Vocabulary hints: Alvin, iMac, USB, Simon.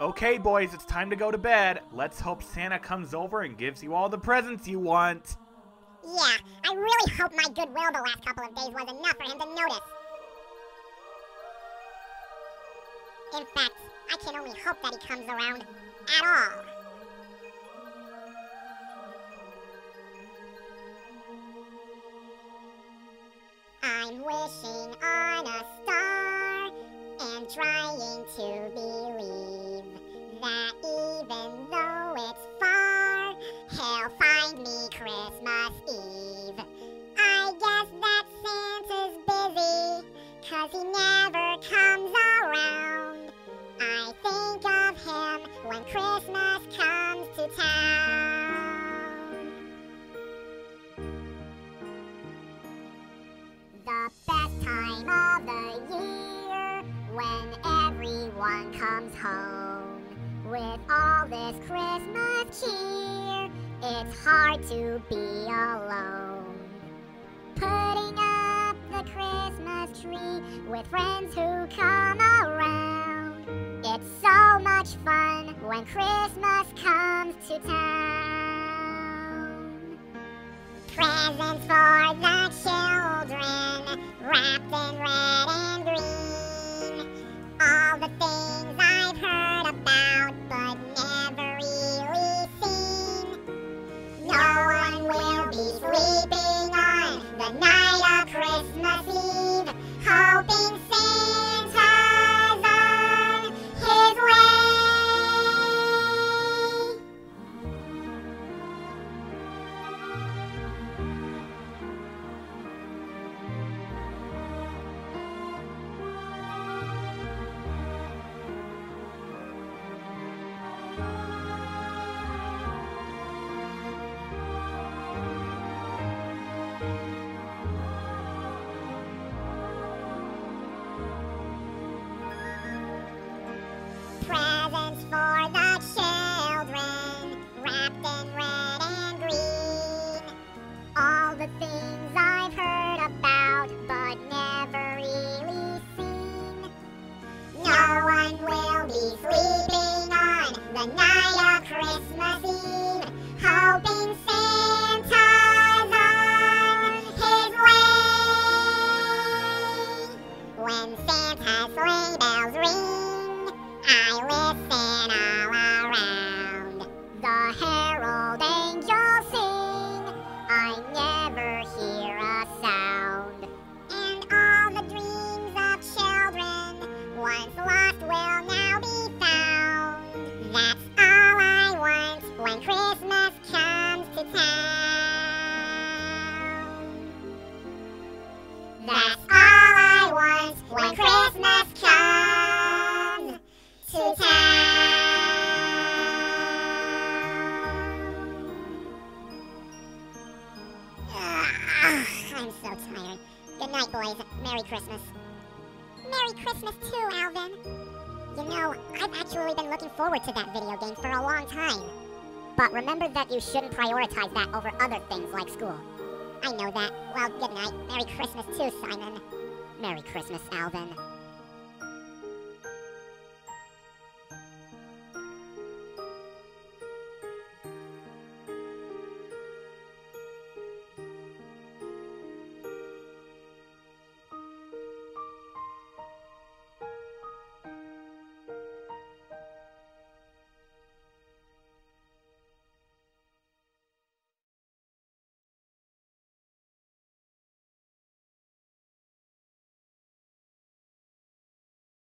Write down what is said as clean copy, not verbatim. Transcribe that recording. Okay, boys, it's time to go to bed. Let's hope Santa comes over and gives you all the presents you want. Yeah, I really hope my goodwill the last couple of days was enough for him to notice. In fact, I can only hope that he comes around at all. I'm wishing on a star and trying to believe that even though it's far, he'll find me Christmas Eve. I guess that Santa's busy, 'cause he never comes around. I think of him when Christmas comes to town. The best time of the year, when everyone comes home. With all this Christmas cheer, it's hard to be alone. Putting up the Christmas tree with friends who come around. It's so much fun when Christmas comes to town. Presents for the children, wrapped in red and green. All the things I've heard about, but never really seen. No one will be sleeping on the night of Christmas Eve, hoping Santa's on his way. Presents for the children, wrapped in red and green. All the things I've heard about, but never really seen. No one will be sleeping on the night of Christmas Eve, hoping Santa's on his way. When Santa's sleigh bells ring, I listen all around. The herald angels sing, I never hear a sound. And all the dreams of children, once lost will now be found. That's all I want when Christmas comes to town. That's all I want when Christmas comes to town. I'm so tired. Good night, boys. Merry Christmas. Merry Christmas too, Alvin. You know, I've actually been looking forward to that video game for a long time. But remember that you shouldn't prioritize that over other things like school. I know that. Well, good night. Merry Christmas too, Simon. Merry Christmas, Alvin.